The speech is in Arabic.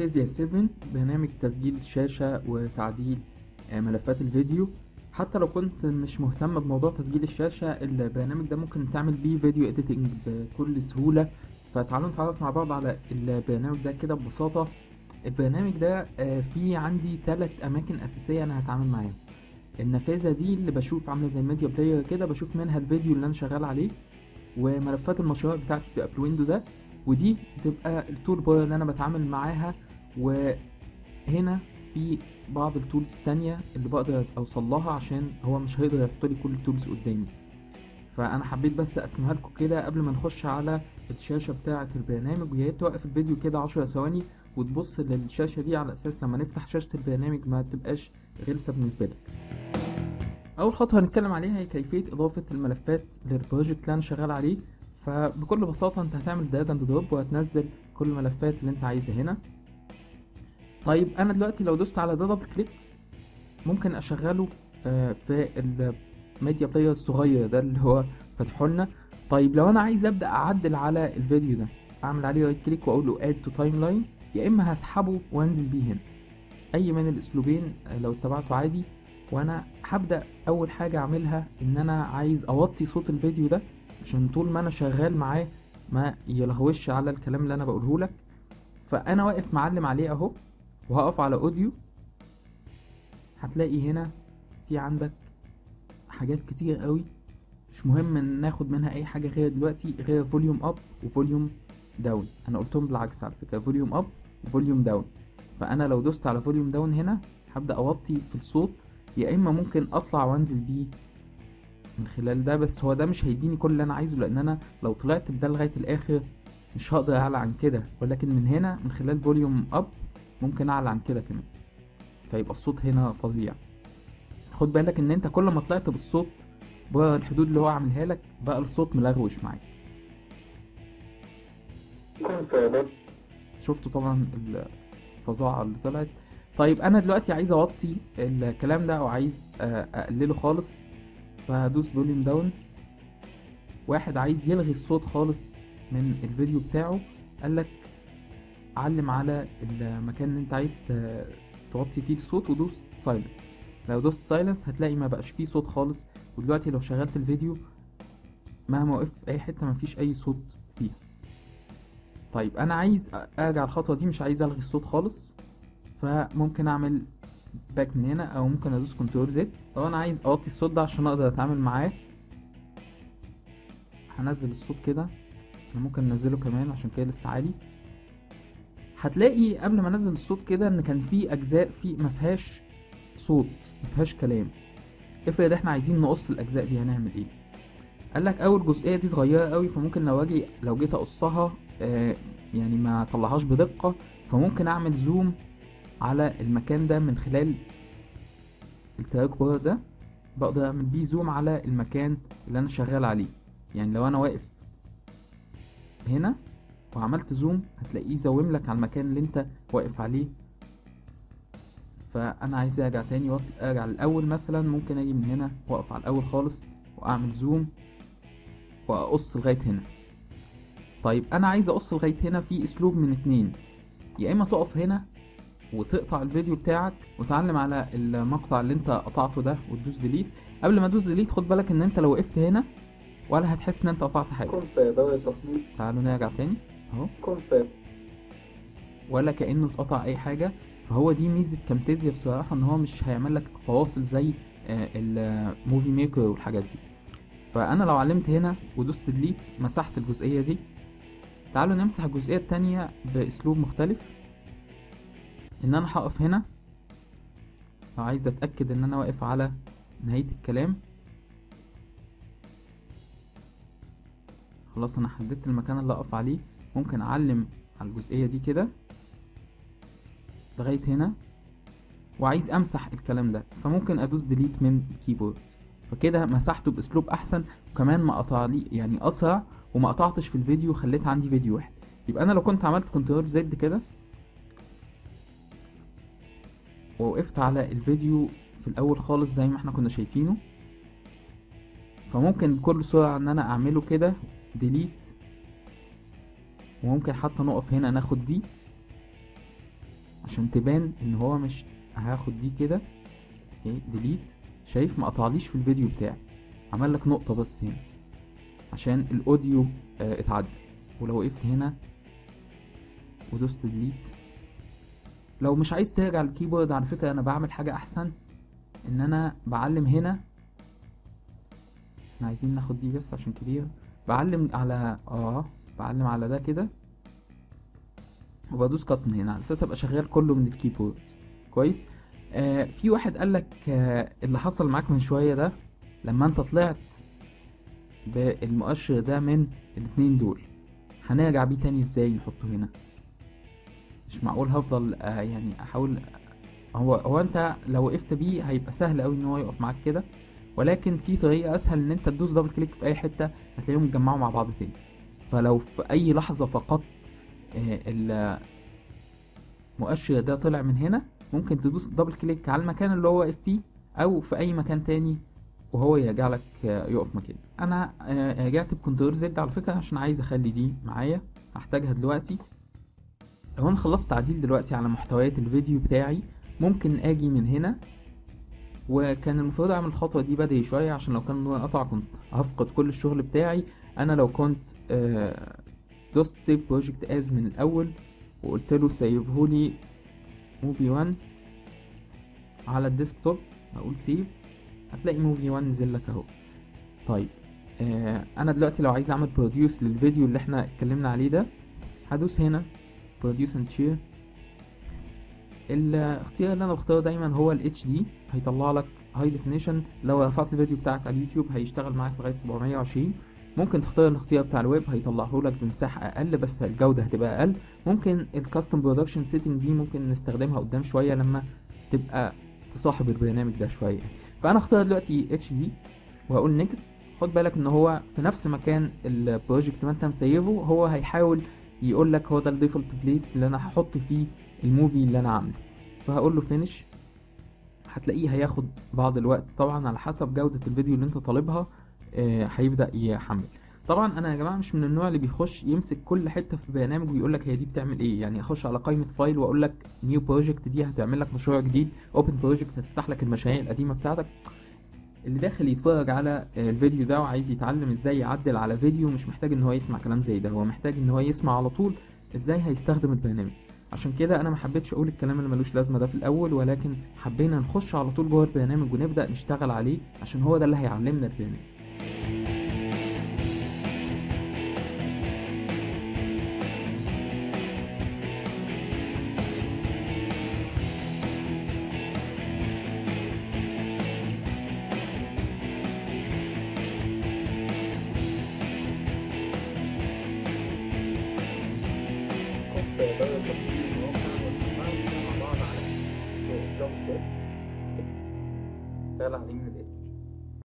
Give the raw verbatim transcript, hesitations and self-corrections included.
فيزياء سبعة برنامج تسجيل الشاشة وتعديل ملفات الفيديو. حتى لو كنت مش مهتم بموضوع تسجيل الشاشة، البرنامج ده ممكن تعمل بيه فيديو اديتنج بكل سهولة. فتعالوا نتعرف مع بعض على البرنامج ده كده ببساطة. البرنامج ده فيه عندي ثلاث اماكن اساسية انا هتعامل معاهم. النافذة دي اللي بشوف عاملة زي ميديا بلاير كده، بشوف منها الفيديو اللي انا شغال عليه وملفات المشروع بتاعتي في ابل ويندو ده، ودي بتبقى التول بار اللي انا بتعامل معاها. وهنا في بعض التولز التانية اللي بقدر اوصل لها عشان هو مش هيقدر يحط لي كل التولز قدامي، فانا حبيت بس اقسمها لكم كده قبل ما نخش على الشاشة بتاعة البرنامج. ويا ريت توقف الفيديو كده عشر ثواني وتبص للشاشة دي على اساس لما نفتح شاشة البرنامج ما تبقاش غلسة بالنسبة لك. اول خطوة هنتكلم عليها هي كيفية اضافة الملفات للبروجكت اللي انا شغال عليه. فبكل بساطة انت هتعمل دراج اند دروب وهتنزل كل الملفات اللي انت عايزها هنا. طيب انا دلوقتي لو دوست على ده دبل كليك ممكن اشغله في الميديا بلاير الصغير ده اللي هو فتحه لنا. طيب لو انا عايز ابدا اعدل على الفيديو ده اعمل عليه رايت كليك واقول له اد تو تايم لاين، يا اما هسحبه وانزل بيه هنا. اي من الاسلوبين لو اتبعته عادي. وانا هبدا اول حاجه اعملها ان انا عايز اوطي صوت الفيديو ده عشان طول ما انا شغال معاه ما يلهوش على الكلام اللي انا بقوله لك. فانا واقف معلم عليه اهو، وهقف على اوديو. هتلاقي هنا في عندك حاجات كتير قوي مش مهم ناخد منها اي حاجه غير دلوقتي غير فوليوم اب وفوليوم داون. انا قلتهم بالعكس على فكره، فوليوم اب وفوليوم داون. فانا لو دوست على فوليوم داون هنا هبدا اوطي في الصوت، يا اما ممكن اطلع وانزل بيه من خلال ده. بس هو ده مش هيديني كل اللي انا عايزه، لان انا لو طلعت بده لغايه الاخر مش هقدر اعلى عن كده، ولكن من هنا من خلال فوليوم اب ممكن اعلى عن كده كمان، فيبقى الصوت هنا فظيع. خد بالك ان انت كل ما طلعت بالصوت بره الحدود اللي هو عاملها لك بقى الصوت ملغوش معاك. شفتوا طبعا الفظاعه اللي طلعت. طيب انا دلوقتي عايز اوطي الكلام ده او عايز اقلله خالص، فهدوس فوليوم داون. واحد عايز يلغي الصوت خالص من الفيديو بتاعه قالك علم على المكان اللي انت عايز توطي فيه الصوت ودوس سايلنس. لو دوست سايلنس هتلاقي ما بقاش فيه صوت خالص. ودلوقتي لو شغلت الفيديو مهما وقفت في اي حته ما فيش اي صوت فيها. طيب انا عايز ارجع الخطوه دي، مش عايز الغي الصوت خالص، فممكن اعمل باك من هنا او ممكن ادوس كنترول زد. طب انا عايز اوطي الصوت ده عشان اقدر اتعامل معاه. هنزل الصوت كده، انا ممكن انزله كمان عشان كده لسه عالي. هتلاقي قبل ما انزل الصوت كده ان كان في اجزاء في ما فيهاش صوت ما فيهاش كلام. افرض احنا عايزين نقص الاجزاء دي هنعمل ايه؟ قال لك اول جزئيه دي صغيره قوي، فممكن لو اجي لو جيت اقصها آه يعني ما اطلعهاش بدقه، فممكن اعمل زوم على المكان ده من خلال التراك بار ده. بقدر اعمل بيه زوم على المكان اللي انا شغال عليه. يعني لو انا واقف هنا وعملت زوم هتلاقيه زوم لك على المكان اللي انت واقف عليه. فانا عايز ارجع تاني وارجع للاول مثلا، ممكن اجي من هنا واقف على الاول خالص واعمل زوم واقص لغايه هنا. طيب انا عايز اقص لغايه هنا في اسلوب من اتنين، يا اما تقف هنا وتقطع الفيديو بتاعك وتعلم على المقطع اللي انت قطعته ده وتدوس ديليت. قبل ما تدوس ديليت خد بالك ان انت لو وقفت هنا ولا هتحس ان انت قطعت حاجه. تعالوا نرجع تاني اهو، ولا كانه اتقطع اي حاجه. فهو دي ميزه كامتيزيا بصراحه، ان هو مش هيعمل لك فواصل زي الموفي ميكر والحاجات دي. فانا لو علمت هنا ودوست ديليت مسحت الجزئيه دي. تعالوا نمسح الجزئيه الثانيه باسلوب مختلف، ان انا هقف هنا لو عايز اتاكد ان انا واقف على نهايه الكلام. خلاص انا حددت المكان اللي اقف عليه، ممكن اعلم على الجزئيه دي كده لغايه هنا، وعايز امسح الكلام ده فممكن ادوس ديليت من الكيبورد. فكده مسحته باسلوب احسن، وكمان ما قطع لي يعني اسرع، وما قطعتش في الفيديو، خليت عندي فيديو واحد. يبقى انا لو كنت عملت كنترول زد كده ووقفت على الفيديو في الاول خالص زي ما احنا كنا شايفينه، فممكن بكل سرعه ان انا اعمله كده ديليت. وممكن حتى نقف هنا ناخد دي عشان تبان ان هو مش هاخد دي كده ديليت. شايف ما قطعليش في الفيديو بتاعي، عمل لك نقطه بس هنا عشان الاوديو اه اتعدل. ولو وقفت هنا ودوست ديليت، لو مش عايز تراجع الكيبورد، على فكره انا بعمل حاجه احسن ان انا بعلم هنا. احنا عايزين ناخد دي بس عشان كبيره. بعلم على اه بعلم على ده كده وبدوس كات من هنا على اساس ابقى شغال كله من الكيبورد. كويس. آه في واحد قالك آه اللي حصل معاك من شويه ده لما انت طلعت بالمؤشر ده من الاثنين دول، هنرجع بيه تاني ازاي؟ نحطه هنا. مش معقول هفضل آه يعني احاول. هو هو انت لو وقفت بيه هيبقى سهل قوي ان هو يقف معاك كده، ولكن في طريقه اسهل ان انت تدوس دبل كليك في اي حته هتلاقيهم اتجمعوا مع بعض تاني. فلو في اي لحظه فقط المؤشر ده طلع من هنا، ممكن تدوس دبل كليك على المكان اللي هو واقف فيه او في اي مكان تاني وهو يرجع لك يقف مكانه. انا رجعت بكنترول زد على فكره عشان عايز اخلي دي معايا، هحتاجها دلوقتي. لو انا خلصت تعديل دلوقتي على محتويات الفيديو بتاعي، ممكن اجي من هنا. وكان المفروض اعمل الخطوه دي بدري شويه عشان لو كان قطع كنت هفقد كل الشغل بتاعي. انا لو كنت دوست سيف بروجكت از من الاول وقلت له سيبهولي موفي واحد على الديسكتوب، هقول سيف، هتلاقي موفي واحد نزل لك اهو. طيب آه انا دلوقتي لو عايز اعمل بروديوس للفيديو اللي احنا اتكلمنا عليه ده، هدوس هنا بروديوس اند شير. الاختيار اللي انا بختاره دايما هو ال اتش دي، هيطلع لك هاي ديفينيشن. لو رفعت الفيديو بتاعك على اليوتيوب هيشتغل معاك لغايه سبعمية وعشرين. ممكن تختار الاختيار بتاع الويب هيطلعه لك بمساحه اقل بس الجوده هتبقى اقل. ممكن الكاستم برودكشن سيتنج دي ممكن نستخدمها قدام شويه لما تبقى تصاحب البرنامج ده شويه. فانا اختار دلوقتي اتش دي وهقول نيكست. خد بالك ان هو في نفس مكان البروجكت ما انت مسيبه، هو هيحاول يقول لك هو ده الديفولت بليس اللي انا هحط فيه الموفي اللي انا عامله. فهقول له فينيش. هتلاقيه هياخد بعض الوقت طبعا على حسب جوده الفيديو اللي انت طالبها. آه هيبدا يحمل. طبعا انا يا جماعه مش من النوع اللي بيخش يمسك كل حته في برنامج ويقول لك هي دي بتعمل ايه. يعني اخش على قائمه فايل واقول لك نيو بروجكت دي هتعمل لك مشروع جديد، اوبن بروجكت هتفتح لك المشاريع القديمه بتاعتك. اللي داخل يتفرج على الفيديو ده وعايز يتعلم ازاي يعدل على فيديو مش محتاج ان هو يسمع كلام زي ده، هو محتاج ان هو يسمع على طول ازاي هيستخدم البرنامج. عشان كده انا ما حبيتش اقول الكلام اللي ملوش لازمه ده في الاول، ولكن حبينا نخش على طول جوه البرنامج ونبدا نشتغل عليه عشان هو ده اللي هيعلمنا البرنامج. يلا هنعمل ايه؟